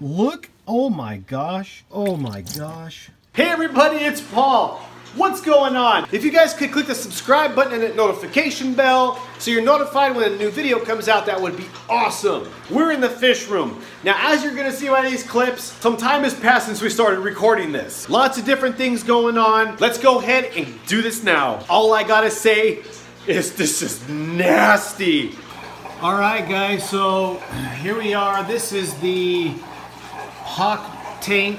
Look, oh my gosh, oh my gosh. Hey everybody, it's Paul. What's going on? If you guys could click the subscribe button and that notification bell so you're notified when a new video comes out, that would be awesome. We're in the fish room. Now, as you're gonna see by these clips, some time has passed since we started recording this. Lots of different things going on. Let's go ahead and do this now. All I gotta say is this is nasty. All right, guys, so here we are. This is the hawk tank.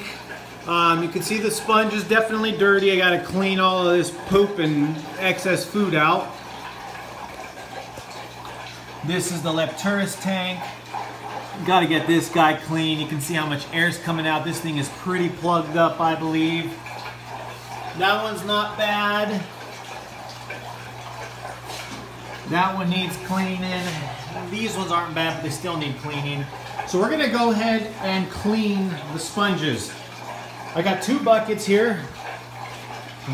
You can see the sponge is definitely dirty. I gotta clean all of this poop and excess food out. This is the Lepturus tank. Gotta get this guy clean. You can see how much air's coming out. This thing is pretty plugged up, I believe. That one's not bad. That one needs cleaning. These ones aren't bad, but they still need cleaning. So we're gonna go ahead and clean the sponges. I got two buckets here.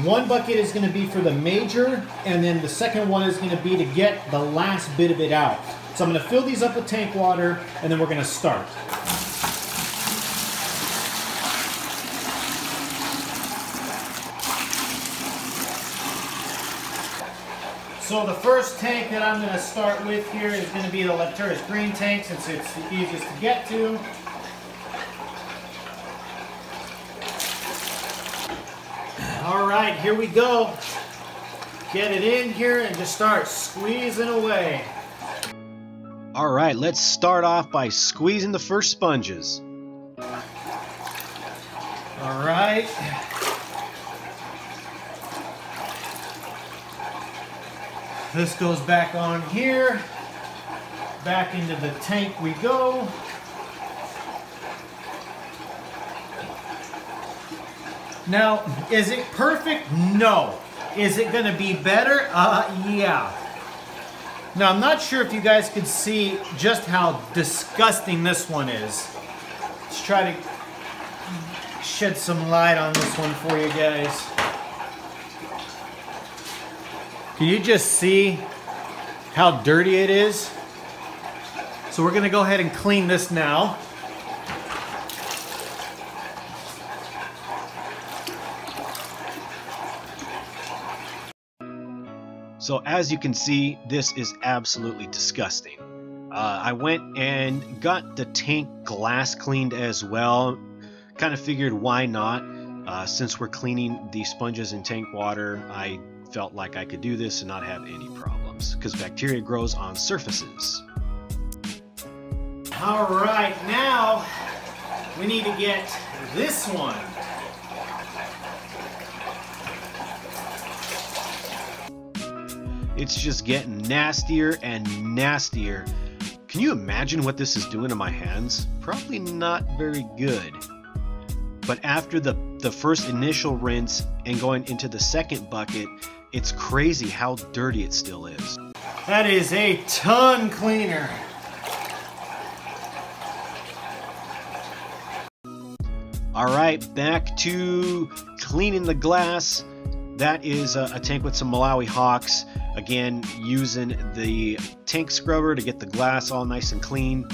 One bucket is going to be for the major, and then the second one is going to be to get the last bit of it out. So I'm going to fill these up with tank water, and then we're going to start. So the first tank that I'm going to start with here is going to be the Lepturus green tank, since it's the easiest to get to. All right, here we go. Get it in here and just start squeezing away. All right, let's start off by squeezing the first sponges. All right. This goes back on here. Back into the tank we go. Now, is it perfect? No. Is it gonna be better? Yeah. Now, I'm not sure if you guys could see just how disgusting this one is. Let's try to shed some light on this one for you guys. Can you just see how dirty it is? So we're gonna go ahead and clean this now. So as you can see, this is absolutely disgusting. I went and got the tank glass cleaned as well. Kind of figured why not. Since we're cleaning the sponges in tank water, I felt like I could do this and not have any problems, because bacteria grows on surfaces. All right, now we need to get this one. It's just getting nastier and nastier. Can you imagine what this is doing to my hands? Probably not very good. But after the first initial rinse and going into the second bucket, it's crazy how dirty it still is. That is a ton cleaner. All right, back to cleaning the glass. That is a tank with some Malawi hawks. Again, using the tank scrubber to get the glass all nice and clean.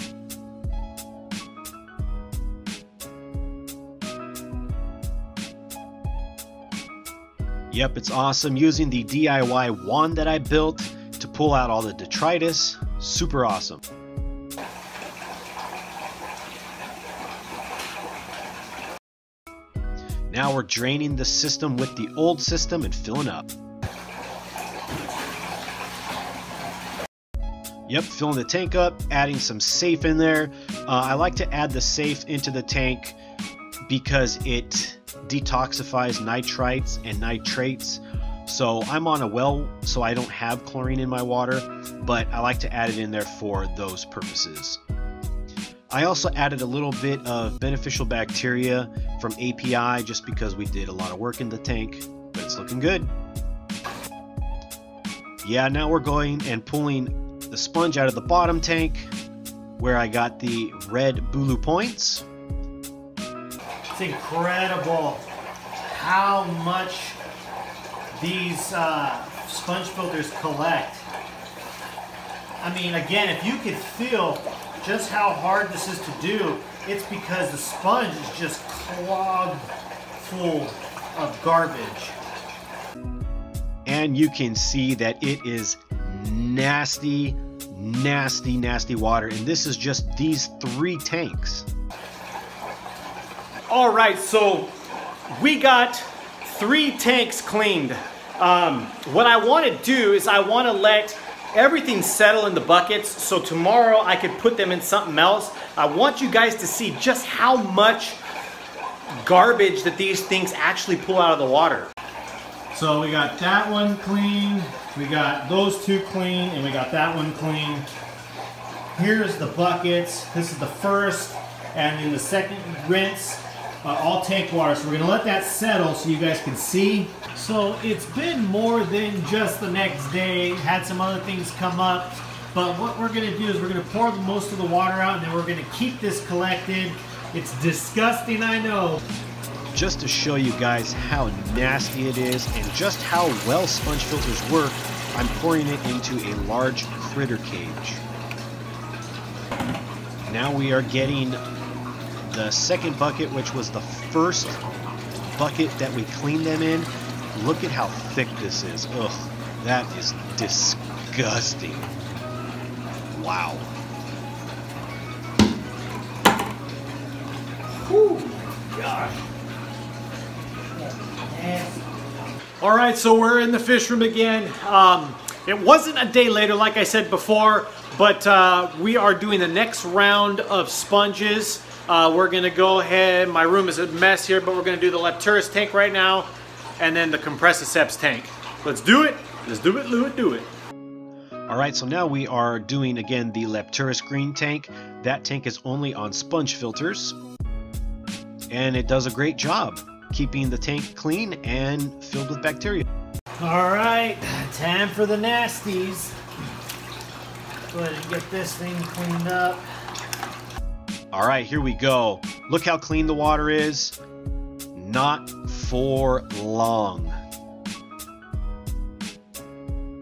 Yep, it's awesome. Using the DIY wand that I built to pull out all the detritus. Super awesome. Now we're draining the system with the old system and filling up. Yep, filling the tank up, adding some safe in there. I like to add the safe into the tank because it detoxifies nitrites and nitrates. So I'm on a well, so I don't have chlorine in my water, but I like to add it in there for those purposes. I also added a little bit of beneficial bacteria from API just because we did a lot of work in the tank, but it's looking good. Yeah, now we're going and pulling the sponge out of the bottom tank where I got the red bulu points. It's incredible how much these sponge filters collect. I mean, again, if you could feel just how hard this is to do, it's because the sponge is just clogged full of garbage. And you can see that it is nasty, nasty, nasty water. And this is just these three tanks. All right, so we got three tanks cleaned. What I want to do is I want to let everything settle in the buckets so tomorrow I could put them in something else. I want you guys to see just how much garbage that these things actually pull out of the water. So we got that one clean, we got those two clean, and we got that one clean. Here's the buckets. This is the first, and then the second rinse, all tank water. So we're gonna let that settle so you guys can see. So it's been more than just the next day, had some other things come up, but what we're gonna do is we're gonna pour most of the water out, and then we're gonna keep this collected. It's disgusting, I know. Just to show you guys how nasty it is and just how well sponge filters work, I'm pouring it into a large critter cage. Now we are getting the second bucket, which was the first bucket that we cleaned them in. Look at how thick this is. Ugh, that is disgusting. Wow. Whew, gosh. All right, so we're in the fish room again. It wasn't a day later, like I said before, but we are doing the next round of sponges. We're gonna go ahead, my room is a mess here, but we're gonna do the Lepturus tank right now, and then the Compressiceps tank. Let's do it, let's do it, do it, do it. All right, so now we are doing, again, the Lepturus green tank. That tank is only on sponge filters, and it does a great job keeping the tank clean and filled with bacteria. All right, time for the nasties. Go ahead and get this thing cleaned up. All right, here we go. Look how clean the water is. Not for long.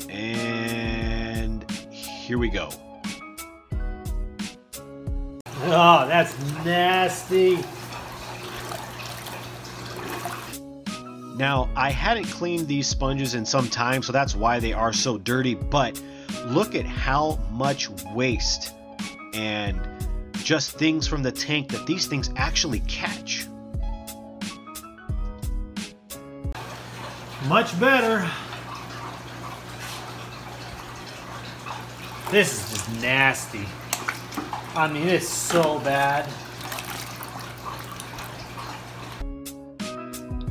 And here we go. Oh, that's nasty. Now, I hadn't cleaned these sponges in some time, so that's why they are so dirty, but look at how much waste and just things from the tank that these things actually catch. Much better. This is just nasty. I mean, it's so bad.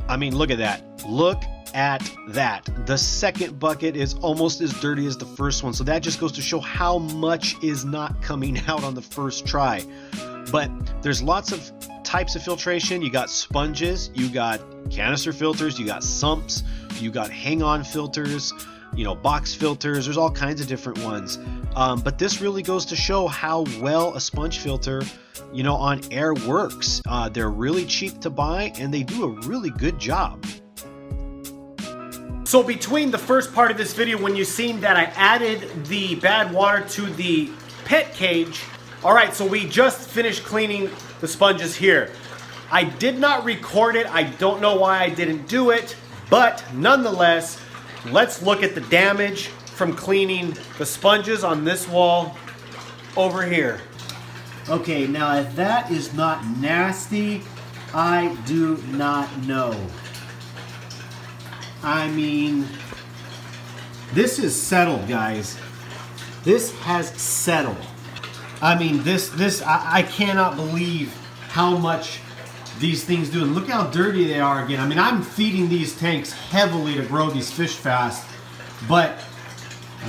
I mean, look at that. Look at that. The second bucket is almost as dirty as the first one. So that just goes to show how much is not coming out on the first try. But there's lots of types of filtration. You got sponges, you got canister filters, you got sumps, you got hang-on filters, you know, box filters. There's all kinds of different ones. But this really goes to show how well a sponge filter, you know, on air works. They're really cheap to buy and they do a really good job. So between the first part of this video when you seen that I added the bad water to the pet cage, all right, so we just finished cleaning the sponges here. I did not record it. I don't know why I didn't do it, but nonetheless, let's look at the damage from cleaning the sponges on this wall over here. Okay, now if that is not nasty, I do not know. I mean, this is settled, guys. This has settled. I mean, I cannot believe how much these things do. And look how dirty they are again. I mean, I'm feeding these tanks heavily to grow these fish fast, but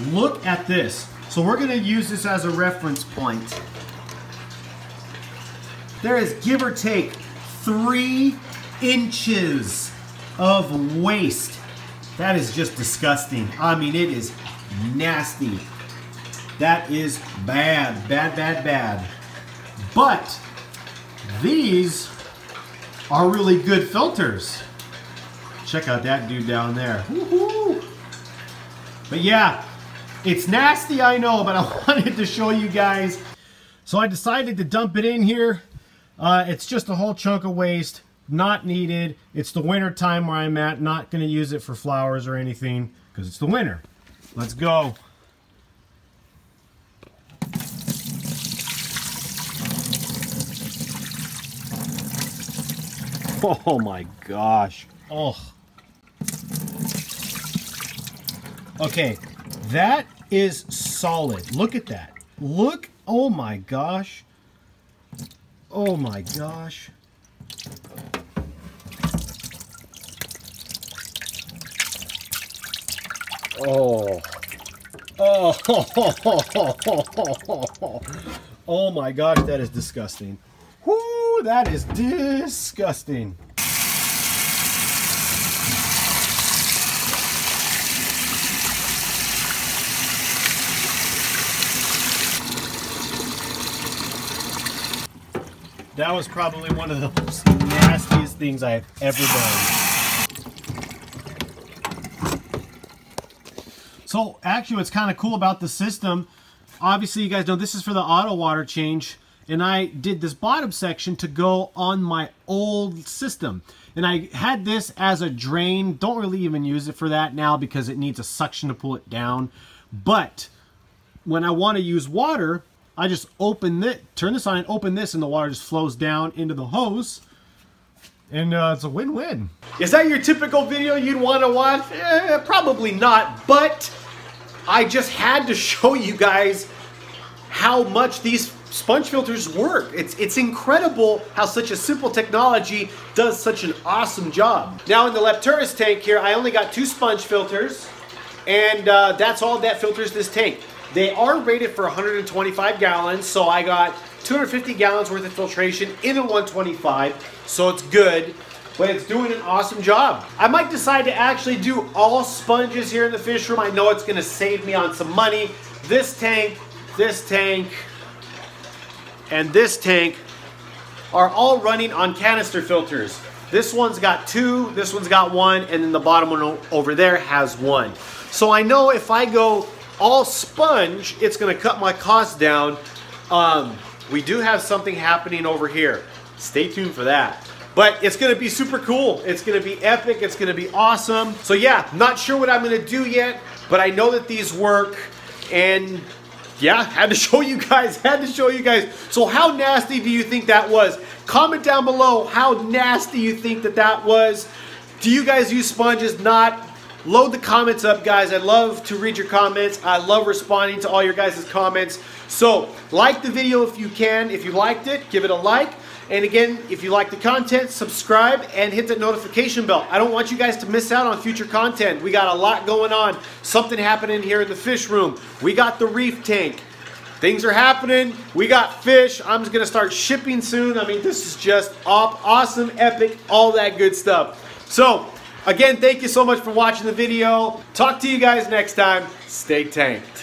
look at this. So we're gonna use this as a reference point. There is, give or take, 3 inches of waste. That is just disgusting. I mean, it is nasty. That is bad, bad, bad, bad. But these are really good filters. Check out that dude down there. Woo-hoo. But yeah, it's nasty, I know, but I wanted to show you guys. So I decided to dump it in here. It's just a whole chunk of waste, not needed. It's the winter time where I'm at, not going to use it for flowers or anything because it's the winter. Let's go. Oh my gosh. Oh. Okay, that is solid. Look at that. Look. Oh my gosh. Oh my gosh. Oh. Oh. Oh my gosh, that is disgusting. Whoo, that is disgusting. That was probably one of the most nastiest things I've ever done. So actually what's kind of cool about the system, obviously you guys know this is for the auto water change, and I did this bottom section to go on my old system. And I had this as a drain, don't really even use it for that now because it needs a suction to pull it down. But when I want to use water, I just open it, turn this on and open this, and the water just flows down into the hose, and it's a win-win. Is that your typical video you'd want to watch? Probably not, but I just had to show you guys how much these sponge filters work. It's incredible how such a simple technology does such an awesome job. Now in the Lepturus tank here, I only got 2 sponge filters, and that's all that filters this tank. They are rated for 125 gallons, so I got 250 gallons worth of filtration in a 125, so it's good, but it's doing an awesome job. I might decide to actually do all sponges here in the fish room. I know it's gonna save me on some money. This tank, and this tank are all running on canister filters. This one's got 2, this one's got 1, and then the bottom one over there has 1. So I know if I go all sponge, it's gonna cut my costs down. We do have something happening over here. Stay tuned for that. But it's gonna be super cool. It's gonna be epic, it's gonna be awesome. So yeah, not sure what I'm gonna do yet, but I know that these work, and yeah, had to show you guys. So how nasty do you think that was? Comment down below how nasty you think that was. Do you guys use sponges? Not? Load the comments up, guys. I love to read your comments. I love responding to all your guys' comments. So like the video if you can. If you liked it, give it a like. And again, if you like the content, subscribe and hit that notification bell. I don't want you guys to miss out on future content. We got a lot going on. Something happening here in the fish room. We got the reef tank. Things are happening. We got fish. I'm just gonna start shipping soon. I mean, this is just awesome, epic, all that good stuff. So again, thank you so much for watching the video. Talk to you guys next time. Stay tanked.